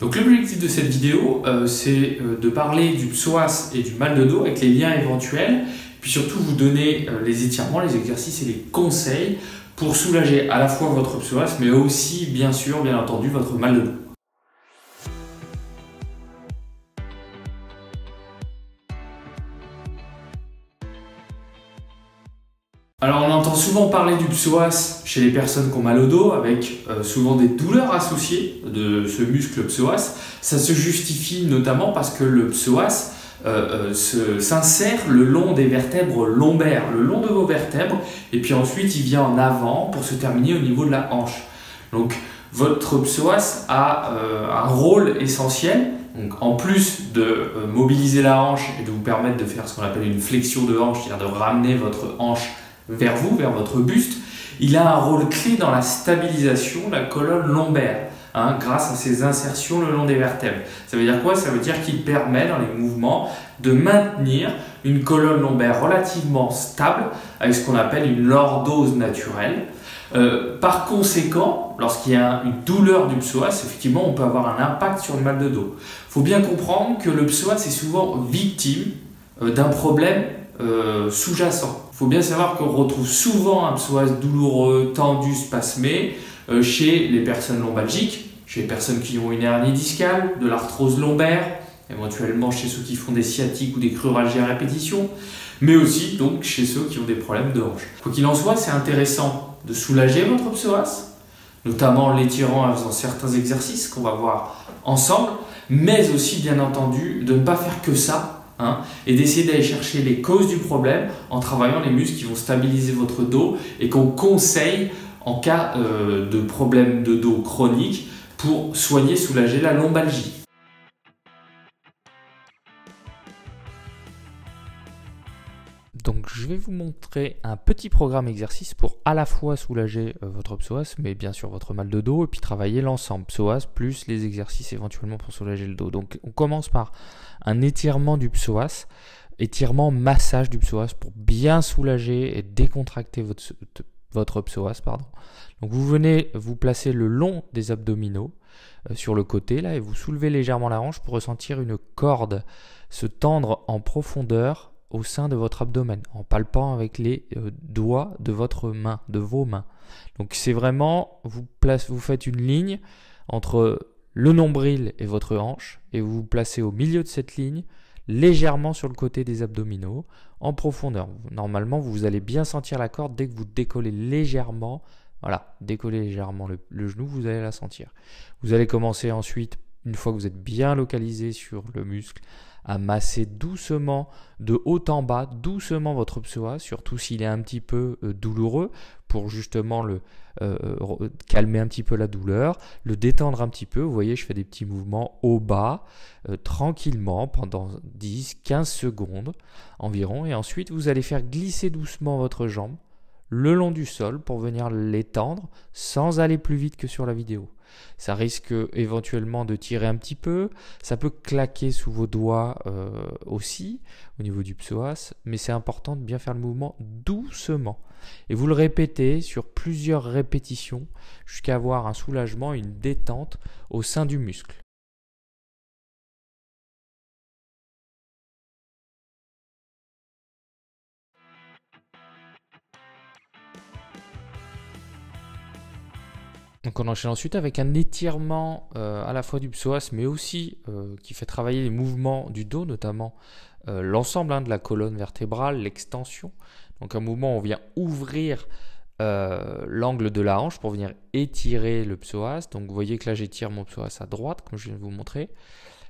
Donc l'objectif de cette vidéo, c'est de parler du psoas et du mal de dos avec les liens éventuels, puis surtout vous donner les étirements, les exercices et les conseils pour soulager à la fois votre psoas, mais aussi bien sûr, bien entendu, votre mal de dos. Alors on entend souvent parler du psoas chez les personnes qui ont mal au dos avec souvent des douleurs associées de ce muscle psoas. Ça se justifie notamment parce que le psoas s'insère le long des vertèbres lombaires, le long de vos vertèbres, et puis ensuite il vient en avant pour se terminer au niveau de la hanche. Donc votre psoas a un rôle essentiel. Donc, en plus de mobiliser la hanche et de vous permettre de faire ce qu'on appelle une flexion de hanche, c'est-à-dire de ramener votre hanche vers vous, vers votre buste, il a un rôle clé dans la stabilisation de la colonne lombaire, hein, grâce à ses insertions le long des vertèbres. Ça veut dire quoi? Ça veut dire qu'il permet dans les mouvements de maintenir une colonne lombaire relativement stable avec ce qu'on appelle une lordose naturelle. Par conséquent, lorsqu'il y a une douleur du psoas, effectivement, on peut avoir un impact sur le mal de dos. Il faut bien comprendre que le psoas est souvent victime d'un problème sous-jacent. Il faut bien savoir qu'on retrouve souvent un psoas douloureux, tendu, spasmé chez les personnes lombalgiques, chez les personnes qui ont une hernie discale, de l'arthrose lombaire, éventuellement chez ceux qui font des sciatiques ou des cruralgies à répétition, mais aussi donc chez ceux qui ont des problèmes de hanche. Quoi qu'il en soit, c'est intéressant de soulager votre psoas, notamment en l'étirant en faisant certains exercices qu'on va voir ensemble, mais aussi bien entendu de ne pas faire que ça, hein, et d'essayer d'aller chercher les causes du problème en travaillant les muscles qui vont stabiliser votre dos et qu'on conseille en cas de problème de dos chronique pour soigner, soulager la lombalgie. Donc je vais vous montrer un petit programme exercice pour à la fois soulager votre psoas, mais bien sûr votre mal de dos, et puis travailler l'ensemble, psoas plus les exercices éventuellement pour soulager le dos. Donc on commence par un étirement du psoas, étirement massage du psoas pour bien soulager et décontracter votre psoas, pardon. Donc vous venez vous placer le long des abdominaux sur le côté là, et vous soulevez légèrement la hanche pour ressentir une corde se tendre en profondeur au sein de votre abdomen, en palpant avec les doigts de votre main, de vos mains. Donc c'est vraiment, vous faites une ligne entre le nombril et votre hanche, et vous vous placez au milieu de cette ligne, légèrement sur le côté des abdominaux, en profondeur. Normalement, vous allez bien sentir la corde dès que vous décollez légèrement, voilà, décollez légèrement le genou, vous allez la sentir. Vous allez commencer ensuite, une fois que vous êtes bien localisé sur le muscle, à masser doucement de haut en bas, doucement votre psoas, surtout s'il est un petit peu douloureux, pour justement le calmer un petit peu la douleur, le détendre un petit peu. Vous voyez, je fais des petits mouvements haut-bas, tranquillement, pendant 10-15 secondes environ. Et ensuite, vous allez faire glisser doucement votre jambe le long du sol pour venir l'étendre sans aller plus vite que sur la vidéo. Ça risque éventuellement de tirer un petit peu, ça peut claquer sous vos doigts aussi au niveau du psoas, mais c'est important de bien faire le mouvement doucement. Et vous le répétez sur plusieurs répétitions jusqu'à avoir un soulagement, une détente au sein du muscle. Donc on enchaîne ensuite avec un étirement à la fois du psoas, mais aussi qui fait travailler les mouvements du dos, notamment l'ensemble de la colonne vertébrale, l'extension. Donc un mouvement où on vient ouvrir l'angle de la hanche pour venir étirer le psoas. Donc vous voyez que là j'étire mon psoas à droite, comme je viens de vous montrer.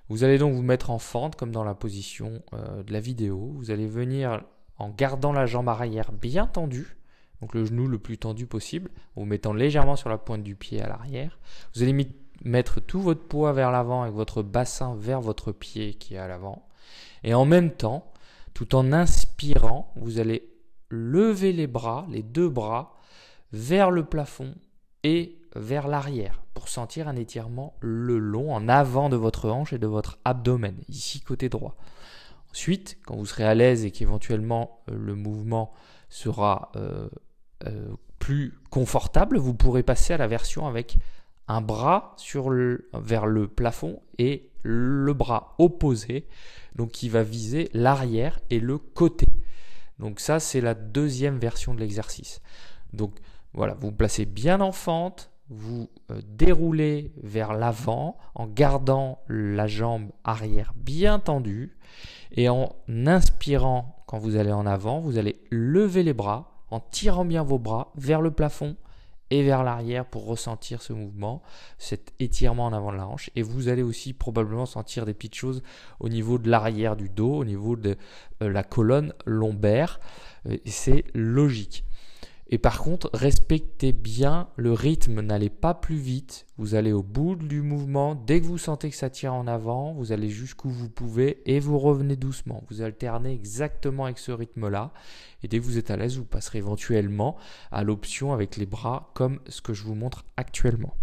Vous allez donc vous mettre en fente, comme dans la position de la vidéo. Vous allez venir en gardant la jambe arrière bien tendue, donc le genou le plus tendu possible, en vous mettant légèrement sur la pointe du pied à l'arrière. Vous allez mettre tout votre poids vers l'avant avec votre bassin vers votre pied qui est à l'avant. Et en même temps, tout en inspirant, vous allez lever les bras, les deux bras, vers le plafond et vers l'arrière pour sentir un étirement le long, en avant de votre hanche et de votre abdomen, ici côté droit. Ensuite, quand vous serez à l'aise et qu'éventuellement le mouvement sera plus confortable, vous pourrez passer à la version avec un bras vers le plafond et le bras opposé, donc qui va viser l'arrière et le côté. Donc ça, c'est la deuxième version de l'exercice. Donc voilà, vous vous placez bien en fente, vous déroulez vers l'avant en gardant la jambe arrière bien tendue et en inspirant quand vous allez en avant, vous allez lever les bras en tirant bien vos bras vers le plafond et vers l'arrière pour ressentir ce mouvement, cet étirement en avant de la hanche. Et vous allez aussi probablement sentir des petites choses au niveau de l'arrière du dos, au niveau de la colonne lombaire. C'est logique. Et par contre, respectez bien le rythme, n'allez pas plus vite. Vous allez au bout du mouvement, dès que vous sentez que ça tire en avant, vous allez jusqu'où vous pouvez et vous revenez doucement. Vous alternez exactement avec ce rythme-là et dès que vous êtes à l'aise, vous passerez éventuellement à l'option avec les bras comme ce que je vous montre actuellement.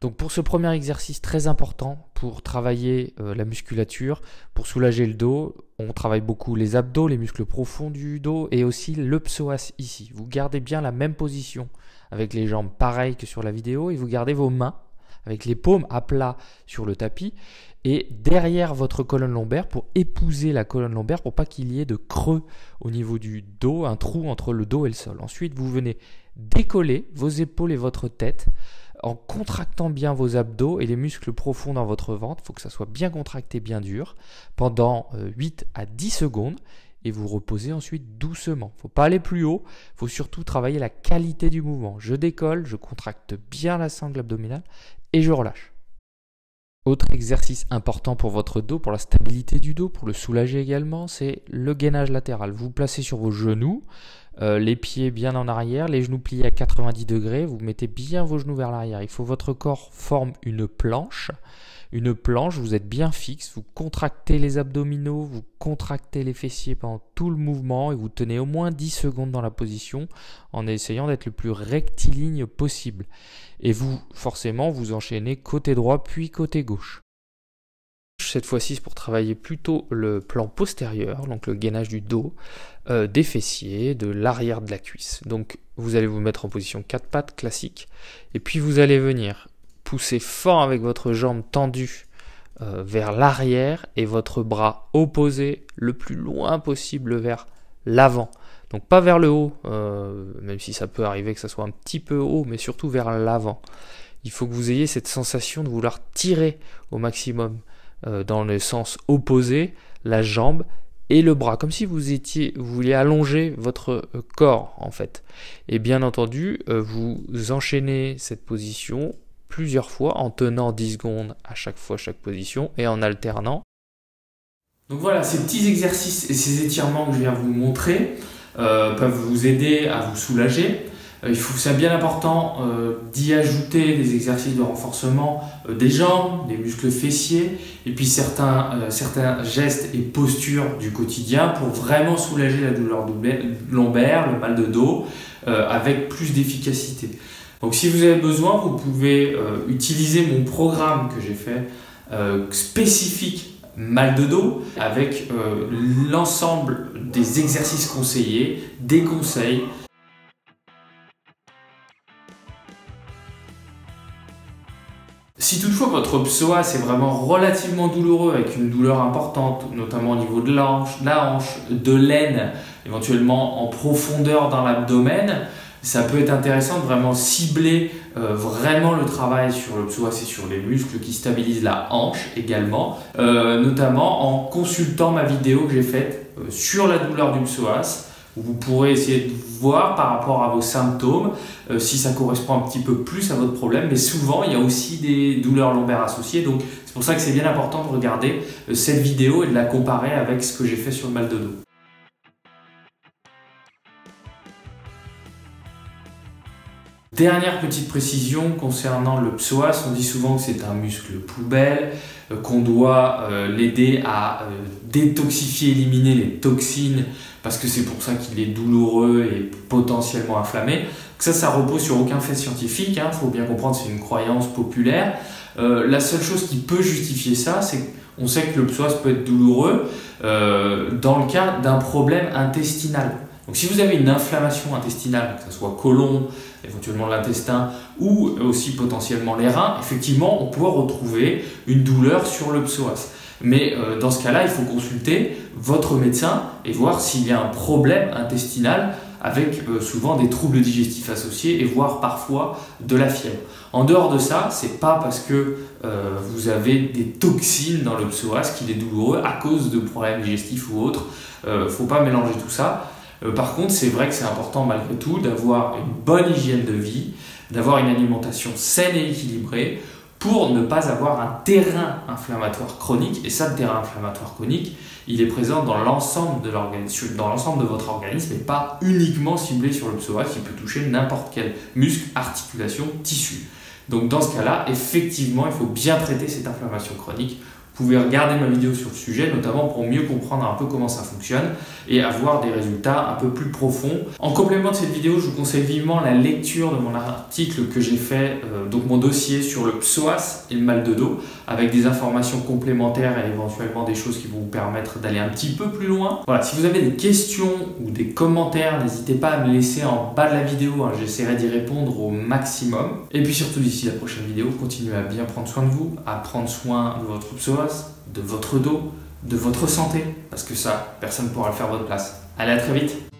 Donc pour ce premier exercice très important, pour travailler la musculature, pour soulager le dos, on travaille beaucoup les abdos, les muscles profonds du dos et aussi le psoas ici. Vous gardez bien la même position avec les jambes pareilles que sur la vidéo et vous gardez vos mains avec les paumes à plat sur le tapis et derrière votre colonne lombaire pour épouser la colonne lombaire pour pas qu'il y ait de creux au niveau du dos, un trou entre le dos et le sol. Ensuite, vous venez décoller vos épaules et votre tête en contractant bien vos abdos et les muscles profonds dans votre ventre. Il faut que ça soit bien contracté, bien dur, pendant 8 à 10 secondes et vous reposez ensuite doucement. Il ne faut pas aller plus haut, il faut surtout travailler la qualité du mouvement. Je décolle, je contracte bien la sangle abdominale et je relâche. Autre exercice important pour votre dos, pour la stabilité du dos, pour le soulager également, c'est le gainage latéral. Vous vous placez sur vos genoux, les pieds bien en arrière, les genoux pliés à 90 degrés, vous mettez bien vos genoux vers l'arrière. Il faut que votre corps forme une planche. Une planche, vous êtes bien fixe, vous contractez les abdominaux, vous contractez les fessiers pendant tout le mouvement et vous tenez au moins 10 secondes dans la position en essayant d'être le plus rectiligne possible. Et vous, forcément, vous enchaînez côté droit puis côté gauche. Cette fois-ci, c'est pour travailler plutôt le plan postérieur, donc le gainage du dos, des fessiers, de l'arrière de la cuisse. Donc, vous allez vous mettre en position 4 pattes classique et puis vous allez venir poussez fort avec votre jambe tendue vers l'arrière et votre bras opposé le plus loin possible vers l'avant. Donc pas vers le haut, même si ça peut arriver que ça soit un petit peu haut, mais surtout vers l'avant. Il faut que vous ayez cette sensation de vouloir tirer au maximum dans le sens opposé la jambe et le bras, comme si vous vouliez allonger votre corps en fait. Et bien entendu, vous enchaînez cette position plusieurs fois en tenant 10 secondes à chaque fois chaque position et en alternant. Donc voilà, ces petits exercices et ces étirements que je viens vous montrer peuvent vous aider à vous soulager. Il faut, c'est bien important d'y ajouter des exercices de renforcement des jambes, des muscles fessiers et puis certains gestes et postures du quotidien pour vraiment soulager la douleur lombaire, le mal de dos avec plus d'efficacité. Donc si vous avez besoin, vous pouvez utiliser mon programme que j'ai fait spécifique mal de dos avec l'ensemble des exercices conseillés, des conseils. Si toutefois votre psoas est vraiment relativement douloureux avec une douleur importante, notamment au niveau de la hanche, de l'aine, éventuellement en profondeur dans l'abdomen, ça peut être intéressant de vraiment cibler vraiment le travail sur le psoas et sur les muscles qui stabilisent la hanche également, notamment en consultant ma vidéo que j'ai faite sur la douleur du psoas, où vous pourrez essayer de voir par rapport à vos symptômes si ça correspond un petit peu plus à votre problème. Mais souvent, il y a aussi des douleurs lombaires associées, donc c'est pour ça que c'est bien important de regarder cette vidéo et de la comparer avec ce que j'ai fait sur le mal de dos. Dernière petite précision concernant le psoas, on dit souvent que c'est un muscle poubelle, qu'on doit l'aider à détoxifier, éliminer les toxines parce que c'est pour ça qu'il est douloureux et potentiellement inflammé. Donc ça repose sur aucun fait scientifique, hein, faut bien comprendre, c'est une croyance populaire. La seule chose qui peut justifier ça, c'est qu'on sait que le psoas peut être douloureux dans le cas d'un problème intestinal. Donc si vous avez une inflammation intestinale, que ce soit côlon, éventuellement l'intestin ou aussi potentiellement les reins, effectivement on peut retrouver une douleur sur le psoas. Mais dans ce cas-là, il faut consulter votre médecin et voir s'il y a un problème intestinal avec souvent des troubles digestifs associés et voire parfois de la fièvre. En dehors de ça, c'est pas parce que vous avez des toxines dans le psoas qu'il est douloureux à cause de problèmes digestifs ou autres. Faut pas mélanger tout ça. Par contre, c'est vrai que c'est important malgré tout d'avoir une bonne hygiène de vie, d'avoir une alimentation saine et équilibrée pour ne pas avoir un terrain inflammatoire chronique. Et ça, le terrain inflammatoire chronique, il est présent dans l'ensemble de votre organisme et pas uniquement ciblé sur le psoas qui peut toucher n'importe quel muscle, articulation, tissu. Donc dans ce cas-là, effectivement, il faut bien traiter cette inflammation chronique. Vous pouvez regarder ma vidéo sur le sujet, notamment pour mieux comprendre un peu comment ça fonctionne et avoir des résultats un peu plus profonds. En complément de cette vidéo, je vous conseille vivement la lecture de mon article que j'ai fait, donc mon dossier sur le psoas et le mal de dos, avec des informations complémentaires et éventuellement des choses qui vont vous permettre d'aller un petit peu plus loin. Voilà, si vous avez des questions ou des commentaires, n'hésitez pas à me laisser en bas de la vidéo, hein, j'essaierai d'y répondre au maximum. Et puis surtout, d'ici la prochaine vidéo, continuez à bien prendre soin de vous, à prendre soin de votre psoas, de votre dos, de votre santé, parce que ça, personne ne pourra le faire à votre place. Allez, à très vite!